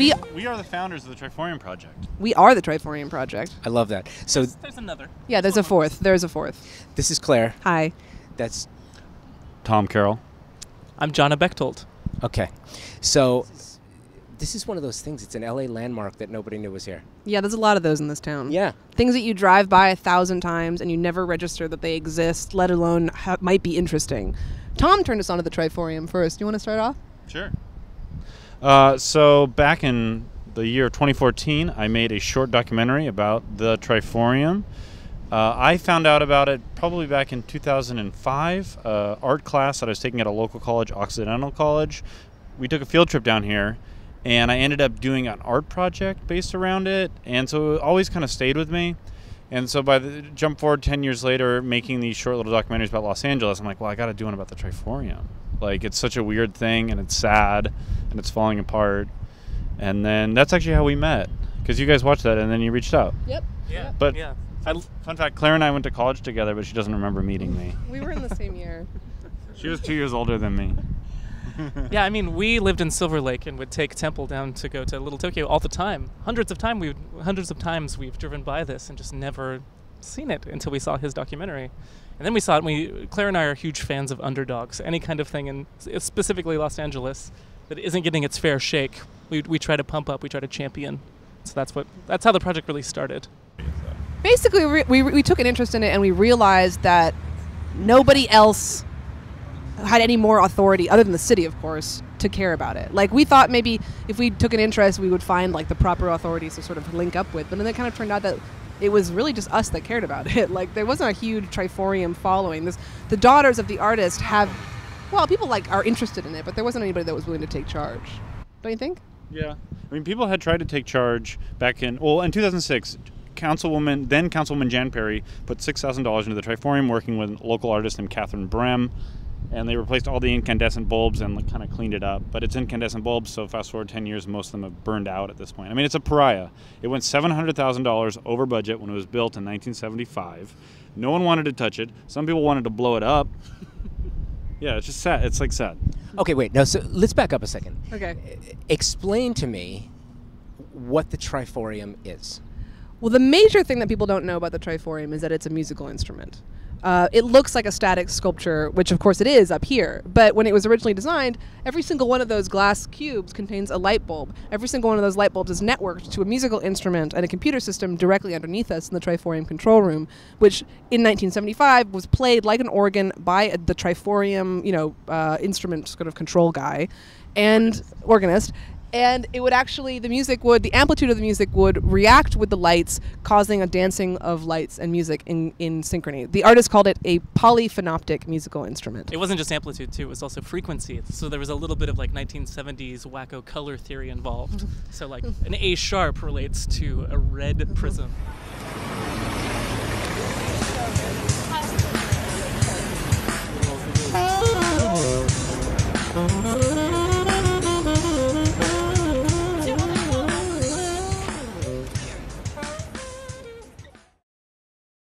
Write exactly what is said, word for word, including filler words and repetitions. We we are the founders of the Triforium Project. We are the Triforium Project. I love that. So there's, there's another. Yeah, there's a fourth. There's a fourth. This is Claire. Hi. That's Tom Carroll. I'm Jonna Bechtold. Okay. So this is, this is one of those things. It's an L A landmark that nobody knew was here. Yeah, there's a lot of those in this town. Yeah. Things that you drive by a thousand times and you never register that they exist, let alone how it might be interesting. Tom turned us on to the Triforium first. Do you want to start off? Sure. Uh, so back in the year twenty fourteen, I made a short documentary about the Triforium. Uh, I found out about it probably back in two thousand five, uh, art class that I was taking at a local college, Occidental College. We took a field trip down here, and I ended up doing an art project based around it, and so it always kind of stayed with me. And so by the jump forward ten years later, making these short little documentaries about Los Angeles, I'm like, well, I got to do one about the Triforium. Like, it's such a weird thing, and it's sad, and it's falling apart. And then that's actually how we met, because you guys watched that, and then you reached out. Yep. Yeah. But yeah. Fun, fun fact, Claire and I went to college together, but she doesn't remember meeting me. We were in the same year. She was two years older than me. Yeah, I mean, we lived in Silver Lake and would take Temple down to go to Little Tokyo all the time. Hundreds of time we would, hundreds of times we've driven by this and just never seen it until we saw his documentary. And then we saw it, and we, Claire and I are huge fans of underdogs. Any kind of thing, and specifically Los Angeles, that isn't getting its fair shake, we, we try to pump up, we try to champion. So that's what that's how the project really started. Basically, we, we, we took an interest in it, and we realized that nobody else had any more authority, other than the city, of course, to care about it. Like, we thought maybe if we took an interest, we would find, like, the proper authorities to sort of link up with. But then it kind of turned out that it was really just us that cared about it. Like, there wasn't a huge Triforium following. This, the daughters of the artist have, well, people like are interested in it, but there wasn't anybody that was willing to take charge. Don't you think? Yeah, I mean, people had tried to take charge back in, well, in two thousand six. Councilwoman, then Councilwoman Jan Perry, put six thousand dollars into the Triforium, working with local artist named Catherine Brem, and they replaced all the incandescent bulbs and like, kind of cleaned it up. But it's incandescent bulbs, so fast forward ten years, most of them have burned out at this point. I mean, it's a pariah. It went seven hundred thousand dollars over budget when it was built in nineteen seventy-five. No one wanted to touch it. Some people wanted to blow it up. Yeah, it's just sad. It's like sad. Okay, wait. Now, so let's back up a second. Okay. Explain to me what the Triforium is. Well, the major thing that people don't know about the Triforium is that it's a musical instrument. Uh, it looks like a static sculpture, which of course it is up here, but when it was originally designed, every single one of those glass cubes contains a light bulb. Every single one of those light bulbs is networked to a musical instrument and a computer system directly underneath us in the Triforium control room, which in nineteen seventy-five was played like an organ by a, the Triforium, you know, uh, instrument sort of control guy and organist. organist And it would actually, the music would, the amplitude of the music would react with the lights, causing a dancing of lights and music in, in synchrony. The artist called it a polyphonoptic musical instrument. It wasn't just amplitude, too. It was also frequency. So there was a little bit of, like, nineteen seventies wacko color theory involved. So, like, an A sharp relates to a red prism.